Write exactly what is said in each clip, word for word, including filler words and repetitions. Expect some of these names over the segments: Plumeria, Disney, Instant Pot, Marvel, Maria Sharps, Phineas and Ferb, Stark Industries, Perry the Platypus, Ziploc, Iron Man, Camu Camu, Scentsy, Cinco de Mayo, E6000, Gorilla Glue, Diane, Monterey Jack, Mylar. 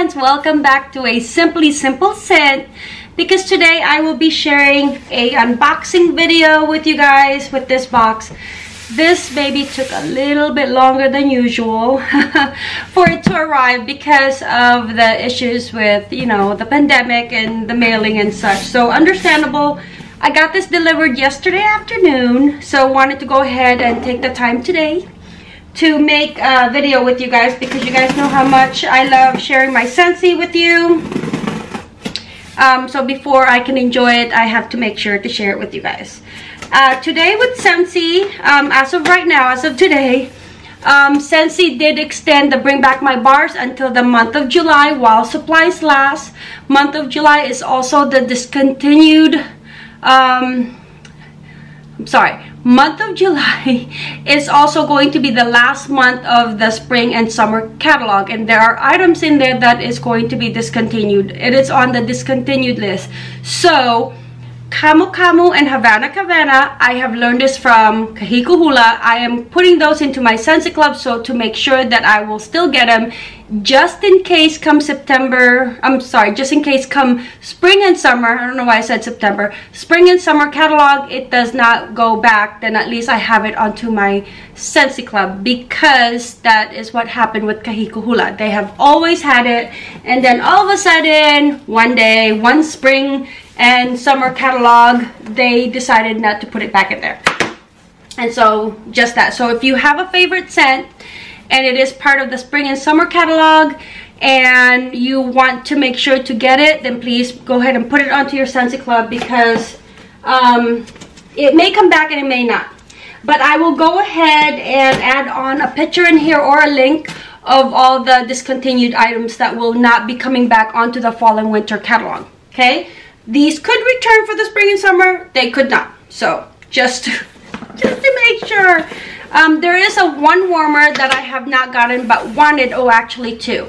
friends, welcome back to a Simply Simple Scent, because today I will be sharing a unboxing video with you guys with this box. This baby took a little bit longer than usual for it to arrive because of the issues with, you know, the pandemic and the mailing and such. So understandable. I got this delivered yesterday afternoon, so wanted to go ahead and take the time today to make a video with you guys, because you guys know how much I love sharing my Scentsy with you. Um, so before I can enjoy it, I have to make sure to share it with you guys. Uh, today with Scentsy, um, as of right now, as of today, um, Scentsy did extend the Bring Back My Bars until the month of July while supplies last. Month of July is also the discontinued, um, I'm sorry. Month of July is also going to be the last month of the spring and summer catalog, and there are items in there that is going to be discontinued. It is on the discontinued list. So Camu Camu and Havana Cavana, I have learned this from Kahiko Hula. I am putting those into my Scentsy Club, so to make sure that I will still get them, just in case come September, I'm sorry, just in case come spring and summer, I don't know why I said September, spring and summer catalog, it does not go back, then at least I have it onto my Scentsy Club, because that is what happened with Kahiko Hula. They have always had it, and then all of a sudden, one day, one spring and summer catalog, they decided not to put it back in there. And so, just that. So if you have a favorite scent, and it is part of the spring and summer catalog, and you want to make sure to get it, then please go ahead and put it onto your Scentsy Club, because um, it may come back and it may not. But I will go ahead and add on a picture in here or a link of all the discontinued items that will not be coming back onto the fall and winter catalog, okay? These could return for the spring and summer, they could not. So, just to, just to make sure. Um, there is a one warmer that I have not gotten but wanted, oh actually two.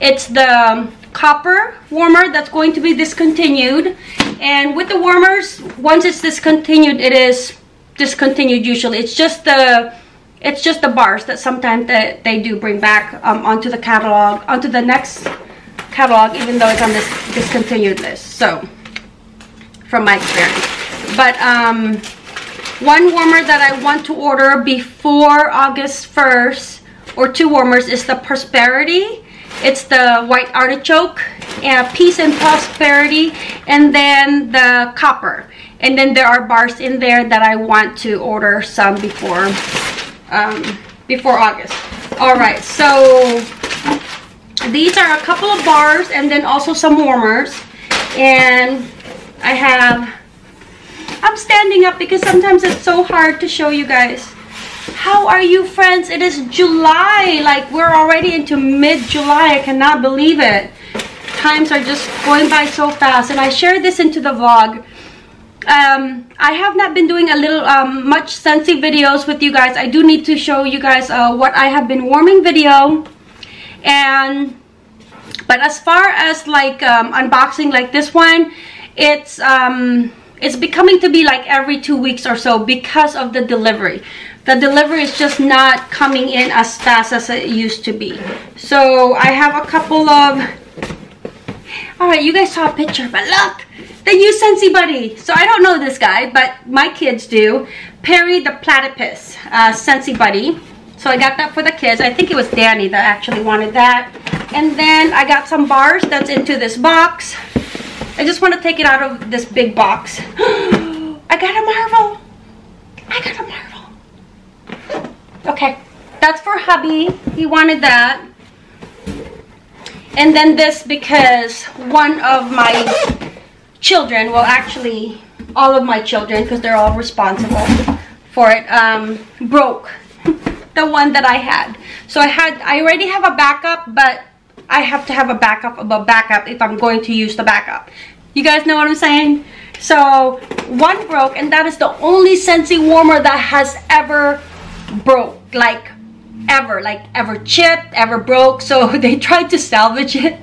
It's the um, copper warmer that's going to be discontinued. And with the warmers, once it's discontinued, it is discontinued usually. It's just the, it's just the bars that sometimes they, they do bring back um, onto the catalog, onto the next catalog, even though it's on this discontinued list. So, from my experience. But, um... one warmer that I want to order before August first, or two warmers, is the Prosperity. It's the white artichoke, uh, Peace and Prosperity, and then the copper. And then there are bars in there that I want to order some before, um, before August. Alright, so these are a couple of bars and then also some warmers. And I have... I'm standing up because sometimes it's so hard to show you guys. How are you, friends? It is July. Like, we're already into mid-July. I cannot believe it. Times are just going by so fast. And I shared this into the vlog. Um, I have not been doing a little um, much Scentsy videos with you guys. I do need to show you guys uh, what I have been warming video. And, but as far as like um, unboxing like this one, it's... Um, It's becoming to be like every two weeks or so because of the delivery. The delivery is just not coming in as fast as it used to be. So I have a couple of... Alright, you guys saw a picture, but look! The new Scentsy Buddy! So I don't know this guy, but my kids do. Perry the Platypus, uh, Scentsy Buddy. So I got that for the kids. I think it was Danny that actually wanted that. And then I got some bars that's into this box. I just want to take it out of this big box. I got a Marvel. I got a Marvel. Okay. That's for hubby. He wanted that. And then this, because one of my children, well actually all of my children, because they're all responsible for it, um, broke the one that I had. So I had, I already have a backup, but I have to have a backup of a backup if I'm going to use the backup. You guys know what I'm saying? So, one broke, and that is the only Scentsy warmer that has ever broke. Like, ever. Like, ever chipped, ever broke. So, they tried to salvage it.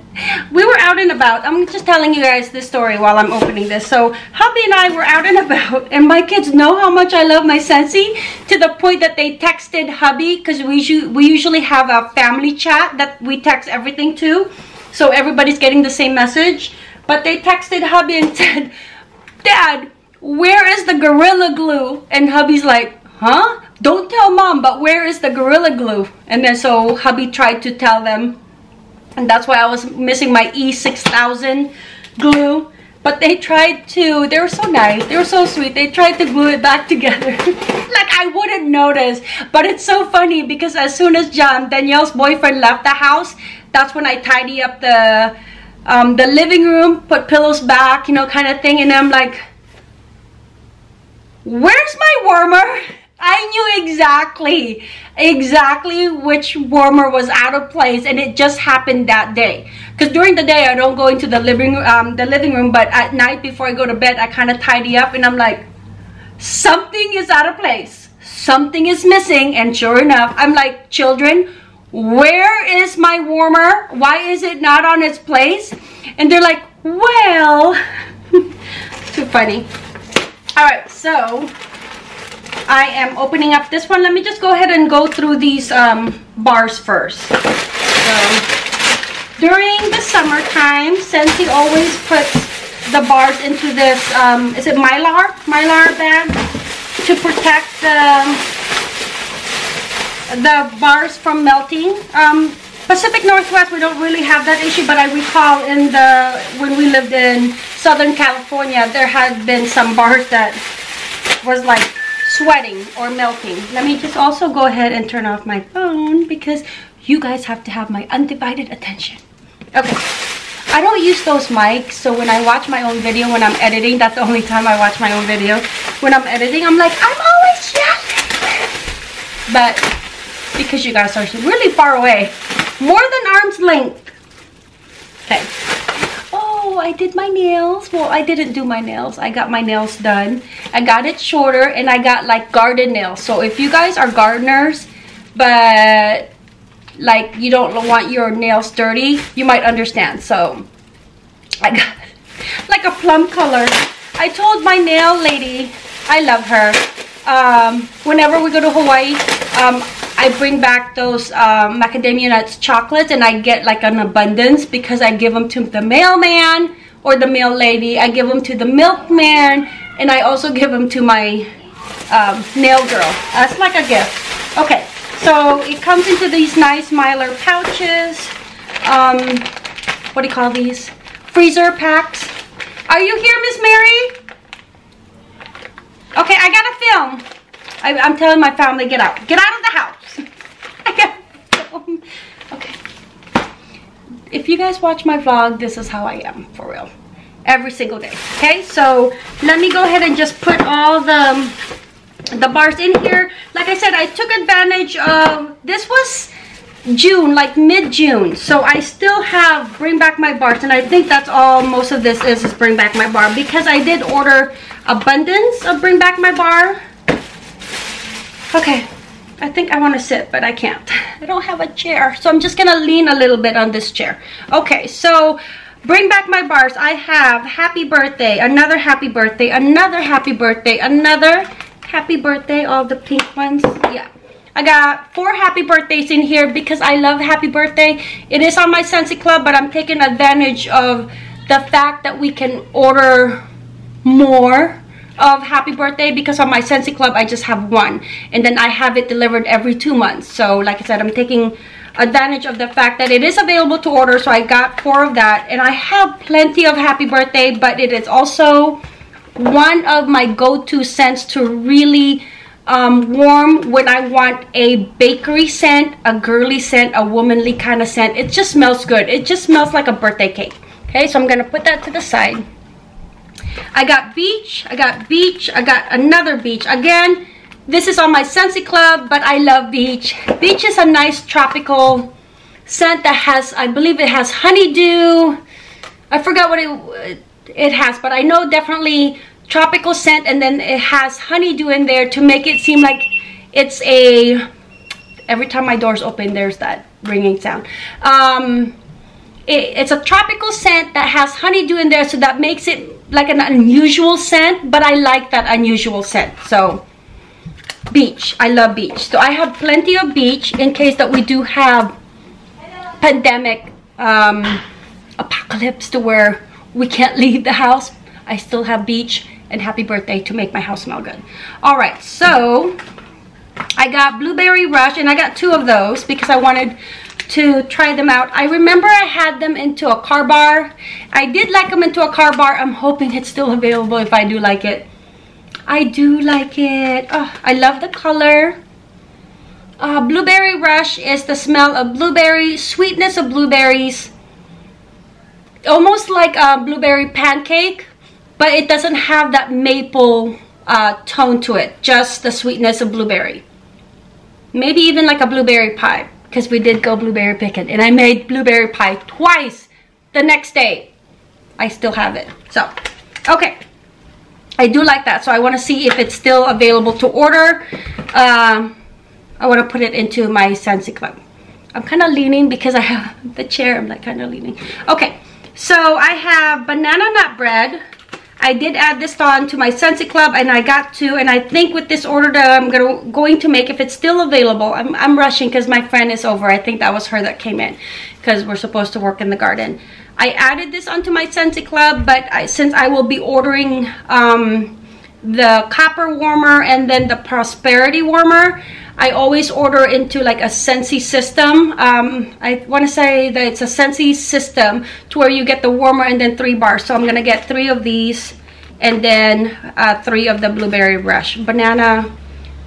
We were out and about. I'm just telling you guys this story while I'm opening this. So, hubby and I were out and about, and my kids know how much I love my Scentsy, to the point that they texted hubby, because we, we usually have a family chat that we text everything to. so everybody's getting the same message. But they texted hubby and said, "Dad, where is the Gorilla Glue?" And hubby's like, "Huh? Don't tell mom, but where is the Gorilla Glue?" And then so hubby tried to tell them, and that's why I was missing my E six thousand glue. But they tried to, they were so nice, they were so sweet, they tried to glue it back together. Like I wouldn't notice. But it's so funny because as soon as John, Danielle's boyfriend, left the house, that's when I tidy up the um, the living room, put pillows back, you know, kind of thing. And I'm like, where's my warmer? I knew exactly, exactly which warmer was out of place, and it just happened that day. Because during the day I don't go into the living, um, the living room, but at night before I go to bed I kind of tidy up, and I'm like, something is out of place, something is missing, and sure enough, I'm like, children, where is my warmer? Why is it not on its place? And they're like, well, too funny. All right, so I am opening up this one. Let me just go ahead and go through these um, bars first. So, during the summertime, Scentsy always puts the bars into this, um, is it Mylar? Mylar bag to protect the, the bars from melting. Um, Pacific Northwest, we don't really have that issue, but I recall in the, when we lived in Southern California, there had been some bars that was like sweating or melting. Let me just also go ahead and turn off my phone because you guys have to have my undivided attention. Okay, I don't use those mics, so when I watch my own video, when I'm editing, that's the only time I watch my own video. When I'm editing, I'm like, I'm always yelling. But because you guys are really far away, more than arm's length. Okay. Oh, I did my nails. Well, I didn't do my nails. I got my nails done. I got it shorter, and I got like garden nails. So if you guys are gardeners, but like you don't want your nails dirty, you might understand. So I got like a plum color. I told my nail lady, I love her, um, whenever we go to Hawaii, um, I bring back those um, macadamia nuts chocolates, and I get like an abundance because I give them to the mailman or the mail lady. I give them to the milkman, and I also give them to my um, nail girl. That's like a gift. Okay, so it comes into these nice Mylar pouches. Um, what do you call these? Freezer packs. Are you here, Miss Mary? Okay, I gotta film. I, I'm telling my family, get out. Get out of the house. Okay. If you guys watch my vlog, this is how I am, for real. Every single day. Okay, so let me go ahead and just put all the, the bars in here. Like I said, I took advantage of, this was June, like mid-June. So I still have Bring Back My Bars, and I think that's all most of this is, is Bring Back My Bar. Because I did order abundance of Bring Back My Bar. Okay. I think I want to sit, but I can't. I don't have a chair, so I'm just gonna lean a little bit on this chair. Okay, so Bring Back My Bars. I have Happy Birthday, another Happy Birthday, another Happy Birthday, another Happy Birthday, all the pink ones. Yeah, I got four Happy Birthdays in here because I love Happy Birthday. It is on my Scentsy Club, but I'm taking advantage of the fact that we can order more of Happy Birthday, because on my Scentsy Club I just have one, and then I have it delivered every two months. So like I said, I'm taking advantage of the fact that it is available to order, so I got four of that. And I have plenty of Happy Birthday, but it is also one of my go-to scents to really um, warm when I want a bakery scent, a girly scent, a womanly kind of scent. It just smells good. It just smells like a birthday cake. Okay, so I'm gonna put that to the side. I got beach, I got beach, I got another beach. Again, this is on my Scentsy Club, but I love beach. Beach is a nice tropical scent that has, I believe it has honeydew. I forgot what it, it has, but I know definitely tropical scent, and then it has honeydew in there to make it seem like it's a, every time my door's open, there's that ringing sound. Um, it, it's a tropical scent that has honeydew in there, so that makes it like an unusual scent, but I like that unusual scent. So beach, I love beach. So I have plenty of beach in case that we do have pandemic um apocalypse to where we can't leave the house, I still have beach and happy birthday to make my house smell good. All right, so I got Blueberry Rush, and I got two of those because I wanted to try them out. I remember I had them into a car bar. I did like them into a car bar. I'm hoping it's still available if I do like it. I do like it. Oh, I love the color. Uh, Blueberry Rush is the smell of blueberry, sweetness of blueberries. Almost like a blueberry pancake, but it doesn't have that maple uh, tone to it. Just the sweetness of blueberry. Maybe even like a blueberry pie, because we did go blueberry picking and I made blueberry pie twice the next day. I still have it. So, okay. I do like that, so I want to see if it's still available to order. Um, I want to put it into my Scentsy Club. I'm kind of leaning because I have the chair. I'm like kind of leaning. Okay, so I have banana nut bread. I did add this on to my Scentsy Club, and I got two. And I think with this order that I'm gonna, going to make, if it's still available, I'm, I'm rushing because my friend is over. I think that was her that came in because we're supposed to work in the garden. I added this onto my Scentsy Club, but I, since I will be ordering um, the copper warmer and then the prosperity warmer, I always order into like a Scentsy system. Um, I want to say that it's a Scentsy system to where you get the warmer and then three bars. So I'm going to get three of these and then uh, three of the Blueberry Rush. Banana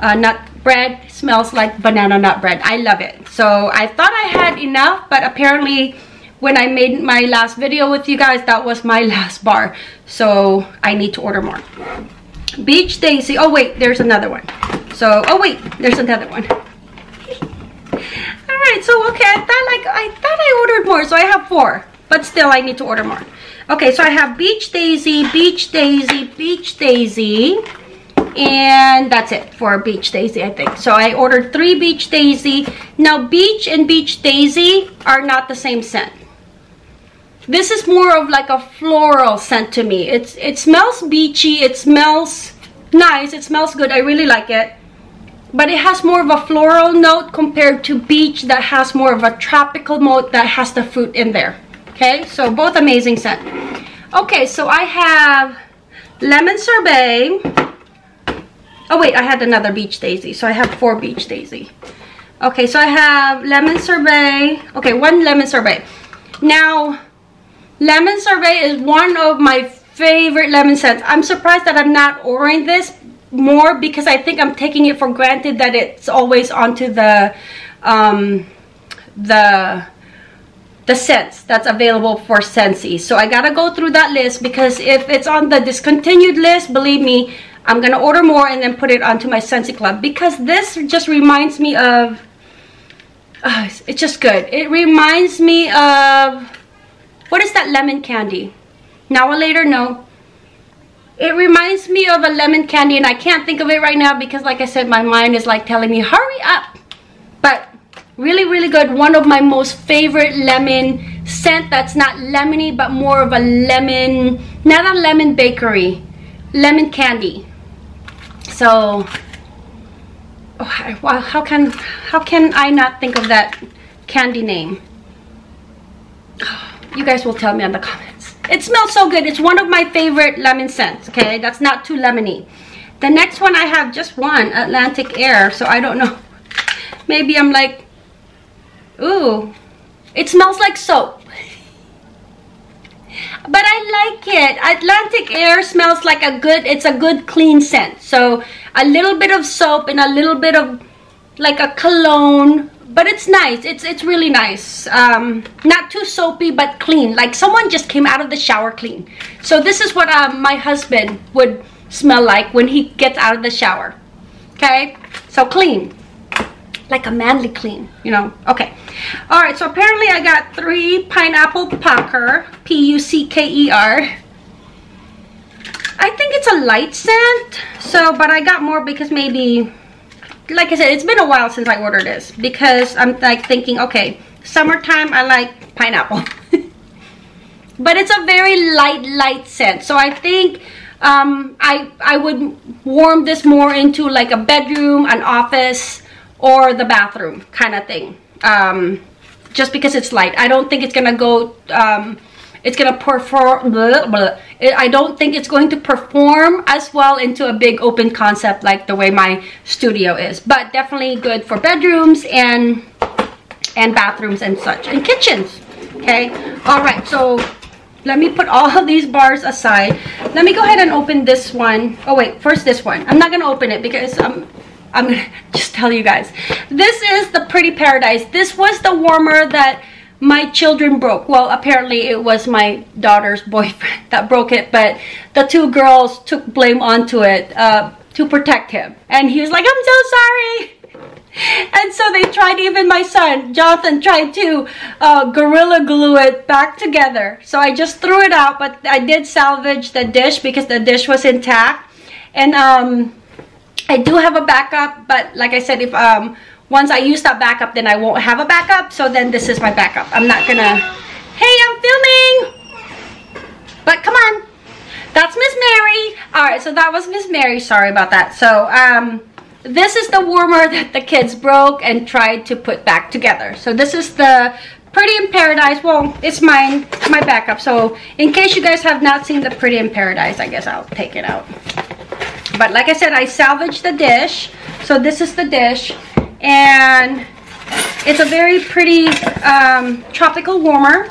uh, nut bread smells like banana nut bread. I love it. So I thought I had enough, but apparently when I made my last video with you guys, that was my last bar. So I need to order more. Beach Daisy. Oh, wait, there's another one. So, oh, wait, there's another one. All right, so, okay, I thought, like, I thought I ordered more, so I have four. But still, I need to order more. Okay, so I have Beach Daisy, Beach Daisy, Beach Daisy. And that's it for Beach Daisy, I think. So I ordered three Beach Daisy. Now, Beach and Beach Daisy are not the same scent. This is more of like a floral scent to me. It's it smells beachy, it smells nice, it smells good, I really like it. But it has more of a floral note compared to beach that has more of a tropical note that has the fruit in there. Okay, so both amazing scent. Okay, so I have lemon sorbet. Oh wait, I had another Beach Daisy, so I have four Beach Daisy. Okay, so I have lemon sorbet. Okay, one lemon sorbet. Now, lemon sorbet is one of my favorite lemon scents. I'm surprised that I'm not ordering this more because I think I'm taking it for granted that it's always onto the um, the the scents that's available for Scentsy. So I gotta go through that list because if it's on the discontinued list, believe me, I'm gonna order more and then put it onto my Scentsy Club because this just reminds me of. Uh, it's just good. It reminds me of. What is that lemon candy? Now or later? No. It reminds me of a lemon candy and I can't think of it right now because like I said, my mind is like telling me, hurry up. But really, really good. One of my most favorite lemon scent that's not lemony but more of a lemon, not a lemon bakery, lemon candy. So, oh, wow, how can, how can I not think of that candy name? You guys will tell me in the comments. It smells so good. It's one of my favorite lemon scents. Okay, that's not too lemony. The next one I have just one, Atlantic Air. So I don't know. Maybe I'm like, ooh, it smells like soap. But I like it. Atlantic Air smells like a good, it's a good clean scent. So a little bit of soap and a little bit of like a cologne. But it's nice. It's it's really nice. Um, not too soapy, but clean. Like someone just came out of the shower clean. So this is what um, my husband would smell like when he gets out of the shower. Okay? So clean. Like a manly clean, you know. Okay. All right. So apparently I got three pineapple pucker. P U C K E R. I think it's a light scent. So, but I got more because maybe... Like I said, it's been a while since I ordered this because I'm like thinking, okay, summertime, I like pineapple. But it's a very light, light scent. So I think um, I, I would warm this more into like a bedroom, an office, or the bathroom kind of thing. Um, just because it's light. I don't think it's going to go um, it's gonna perform. Blah, blah. It, I don't think it's going to perform as well into a big open concept like the way my studio is. But definitely good for bedrooms and and bathrooms and such, and kitchens. Okay. All right. So let me put all of these bars aside. Let me go ahead and open this one. Oh wait, first this one. I'm not gonna open it because I'm. I'm gonna just tell you guys. This is the Pretty Paradise. This was the warmer that my children broke. Well, apparently it was my daughter's boyfriend that broke it, but the two girls took blame onto it uh, to protect him. And he was like, I'm so sorry. And so they tried, even my son, Jonathan, tried to uh, Gorilla Glue it back together. So I just threw it out, but I did salvage the dish because the dish was intact. And um, I do have a backup, but like I said, if um once I use that backup, then I won't have a backup. So then this is my backup. I'm not gonna. Hey, I'm filming. But come on, that's Miss Mary. All right, so that was Miss Mary. Sorry about that. So um, this is the warmer that the kids broke and tried to put back together. So this is the Pretty in Paradise. Well, it's mine, my backup. So in case you guys have not seen the Pretty in Paradise, I guess I'll take it out. But like I said, I salvaged the dish. So this is the dish. And it's a very pretty um, tropical warmer.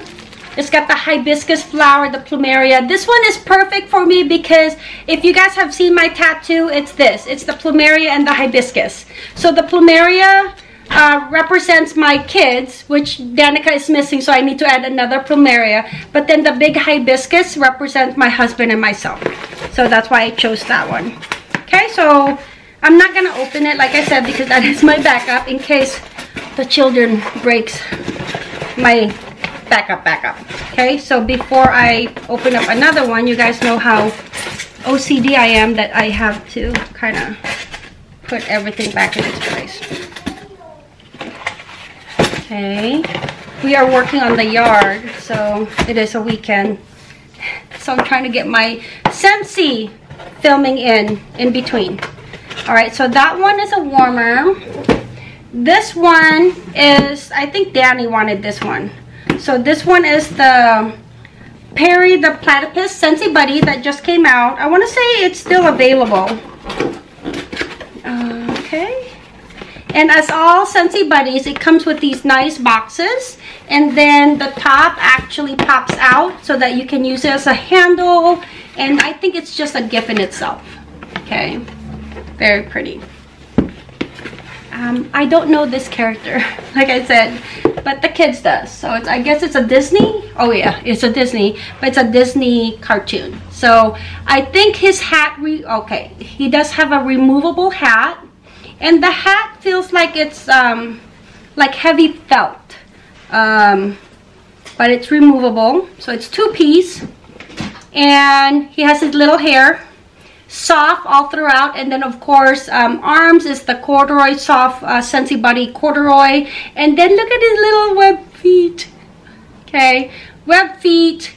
It's got the hibiscus flower, the plumeria. This one is perfect for me because if you guys have seen my tattoo, it's this. It's the plumeria and the hibiscus. So the plumeria uh, represents my kids, which Danica is missing, so I need to add another plumeria. But then the big hibiscus represents my husband and myself. So that's why I chose that one. Okay, so I'm not gonna open it, like I said, because that is my backup in case the children breaks my backup backup. Okay, so before I open up another one, you guys know how O C D I am that I have to kind of put everything back in its place. Okay, we are working on the yard, so it is a weekend. So I'm trying to get my Scentsy filming in, in between. All right, so that one is a warmer. This one is, I think Danny wanted this one. So this one is the Perry the Platypus Scentsy Buddy that just came out. I want to say it's still available. Okay. And as all Scentsy Buddies, it comes with these nice boxes. And then the top actually pops out so that you can use it as a handle. And I think it's just a gift in itself. Okay. Very pretty. Um, I don't know this character, like I said, but the kids does. So it's, I guess it's a Disney. Oh yeah, it's a Disney, but it's a Disney cartoon. So I think his hat, re okay, he does have a removable hat. And the hat feels like it's um, like heavy felt. Um, but it's removable. So it's two piece. And he has his little hair. Soft all throughout, and then of course um, arms is the corduroy soft uh, Scentsy Buddy corduroy, and then look at his little web feet. Okay, web feet,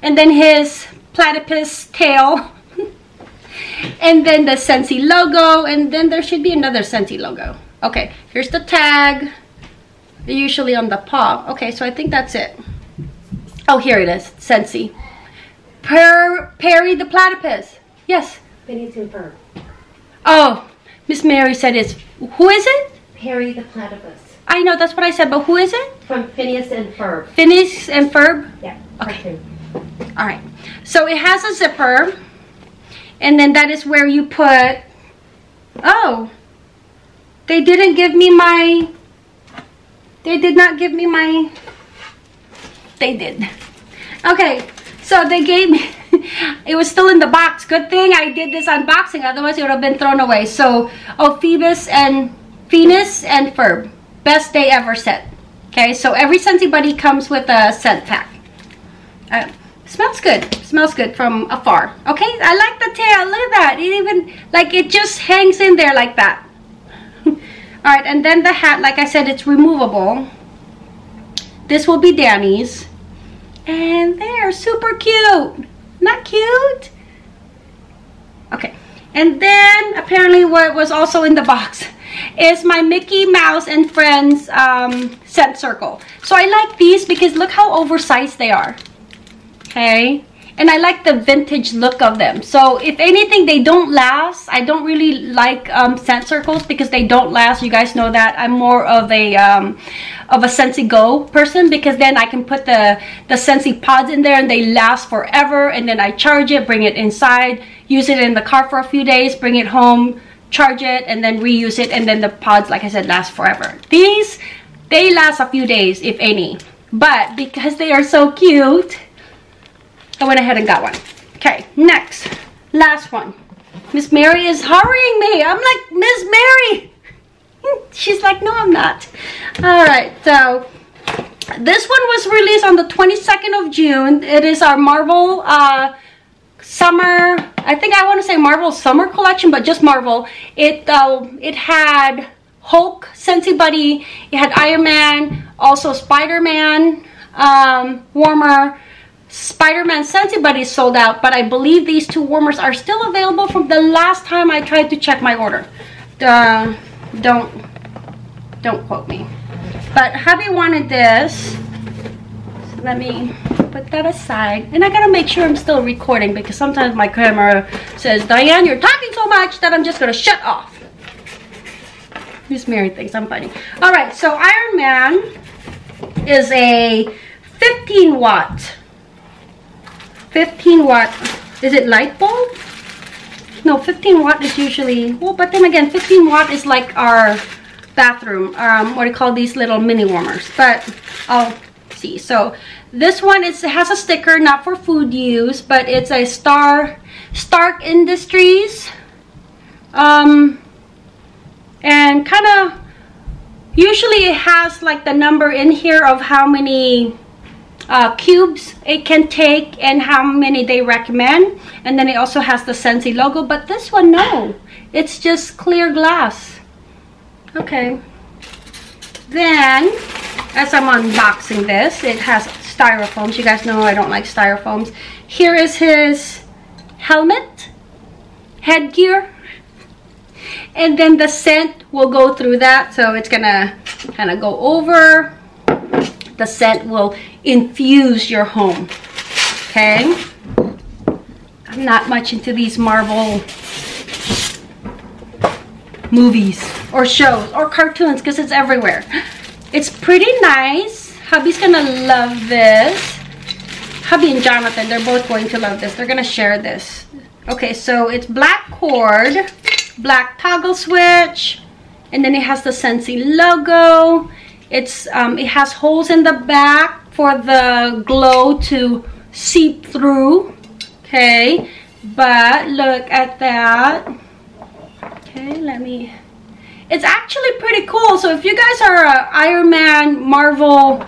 and then his platypus tail, and then the Scentsy logo, and then there should be another Scentsy logo. Okay, here's the tag, usually on the paw. Okay, so I think that's it. Oh, here it is, Scentsy. Per Perry the Platypus. Yes. Phineas and Ferb. Oh, Miss Mary said it's, who is it? Perry the Platypus. I know, that's what I said, but who is it? From Phineas and Ferb. Phineas and Ferb? Yeah. Okay. All right. So it has a zipper, and then that is where you put, oh, they didn't give me my, they did not give me my, they did. Okay, so they gave me, it was still in the box. Good thing I did this unboxing, otherwise it would have been thrown away. So, oh, Phoebus and Phineas and Ferb. Best day ever set. Okay, so every Scentsy Buddy comes with a scent pack. Uh, smells good. Smells good from afar. Okay, I like the tail. Look at that. It even, like, it just hangs in there like that. Alright, and then the hat, like I said, it's removable. This will be Danny's. And they are super cute. Not cute. Okay, and then apparently what was also in the box is my Mickey Mouse and Friends um, scent circle. So I like these because look how oversized they are. okay? And I like the vintage look of them. So if anything, they don't last. I don't really like um, scent circles because they don't last. You guys know that. I'm more of a um, of a Scentsy Go person, because then I can put the, the Scentsy pods in there and they last forever. And then I charge it, bring it inside, use it in the car for a few days, bring it home, charge it, and then reuse it. And then the pods, like I said, last forever. These, they last a few days, if any. But because they are so cute, I went ahead and got one. Okay, next, last one. Miss Mary is hurrying me. I'm like, Miss Mary. She's like, no, I'm not. All right, so this one was released on the twenty-second of June. It is our Marvel uh, summer. I think I want to say Marvel summer collection, but just Marvel. It uh, it had Hulk, Scentsy Buddy. It had Iron Man, also Spider-Man um, warmer. Spider-Man Scentsy Buddy sold out, but I believe these two warmers are still available from the last time I tried to check my order. Uh, don't don't quote me. But hubby wanted this, so let me put that aside. And I gotta make sure I'm still recording, because sometimes my camera says, Diane, you're talking so much that I'm just gonna shut off. Miss Mary thinks I'm funny. All right, so Iron Man is a fifteen watt. fifteen watt, is it light bulb? No, fifteen watt is usually, well, but then again, fifteen watt is like our bathroom, um, what do you call these little mini warmers, but I'll see. So this one is, it has a sticker, not for food use, but it's a Star, Stark Industries, um, and kind of, usually it has like the number in here of how many Uh, cubes it can take and how many they recommend, and then it also has the Scentsy logo. But this one, no, it's just clear glass. Okay, then as I'm unboxing this, it has styrofoams. You guys know I don't like styrofoams. Here is his helmet, headgear, and then the scent will go through that, so it's gonna kind of go over. The scent will infuse your home. Okay, I'm not much into these Marvel movies or shows or cartoons because it's everywhere. It's pretty nice. Hubby's gonna love this. Hubby and Jonathan, they're both going to love this. They're gonna share this. Okay, so it's black cord, black toggle switch, and then it has the Scentsy logo. It's, um, it has holes in the back for the glow to seep through, okay? But look at that. Okay, let me, it's actually pretty cool. So if you guys are an Iron Man Marvel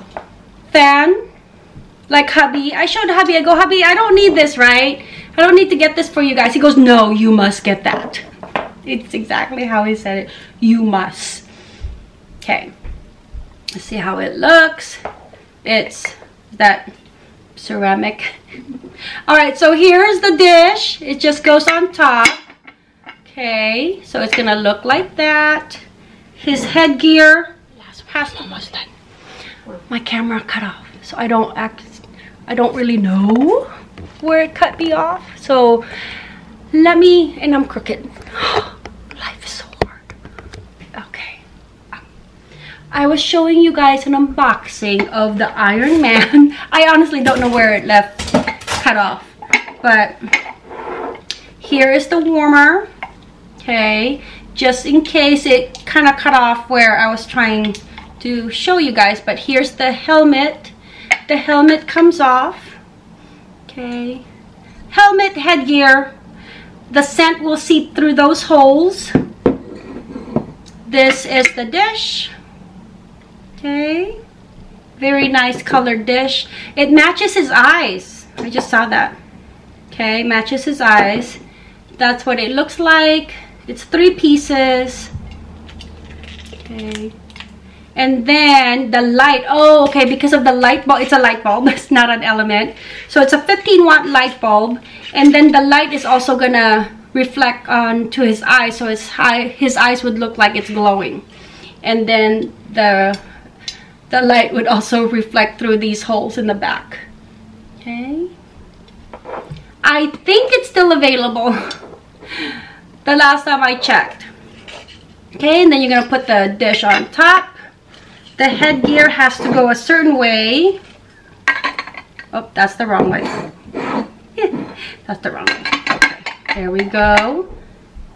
fan, like hubby, I showed hubby, I go, hubby, I don't need this, right? I don't need to get this for you guys. He goes, no, you must get that. It's exactly how he said it, you must. Okay. Let's see how it looks. It's that ceramic. All right, so here's the dish. It just goes on top. Okay, so it's gonna look like that. His headgear has almost done. My camera cut off, so I don't act. I don't really know where it cut me off. So let me, and I'm crooked. Life is so. I was showing you guys an unboxing of the Iron Man. I honestly don't know where it left cut off, but here is the warmer, okay? Just in case it kind of cut off where I was trying to show you guys, but here's the helmet. The helmet comes off, okay? Helmet, headgear, the scent will seep through those holes. This is the dish. Okay, very nice colored dish. It matches his eyes. I just saw that. Okay, matches his eyes. That's what it looks like. It's three pieces. Okay, and then the light. Oh, okay, because of the light bulb. It's a light bulb. It's not an element. So it's a fifteen watt light bulb. And then the light is also gonna reflect onto his eyes. So his eye, his eyes would look like it's glowing. And then the The light would also reflect through these holes in the back. Okay, I think it's still available the last time I checked. Okay, and then you're gonna put the dish on top. The headgear has to go a certain way. Oh, that's the wrong way. That's the wrong way. Okay, there we go.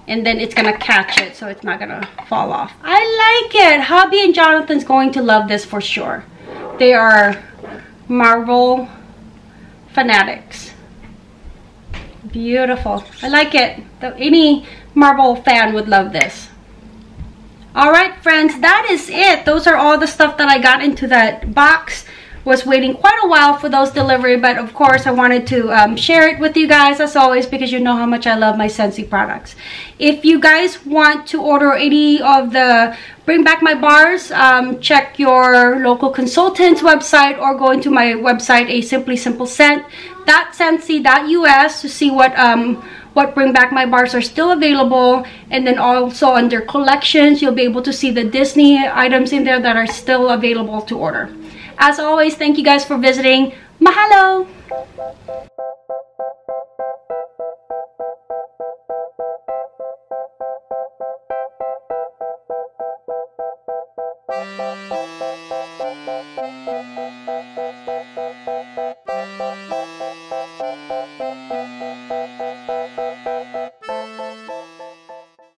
And then it's gonna catch it, so it's not gonna fall off. I like it. Hubby and Jonathan's going to love this for sure. They are Marvel fanatics. Beautiful. I like it. Any Marvel fan would love this. All right, friends, that is it. Those are all the stuff that I got into that box. Was waiting quite a while for those delivery, but of course I wanted to um, share it with you guys as always, because you know how much I love my Scentsy products. If you guys want to order any of the Bring Back My Bars, um, check your local consultant's website or go into my website, a Simply Simple Scent .scentsy dot U S, to see what um what Bring Back My Bars are still available, and then also under collections you'll be able to see the Disney items in there that are still available to order. As always, thank you guys for visiting. Mahalo!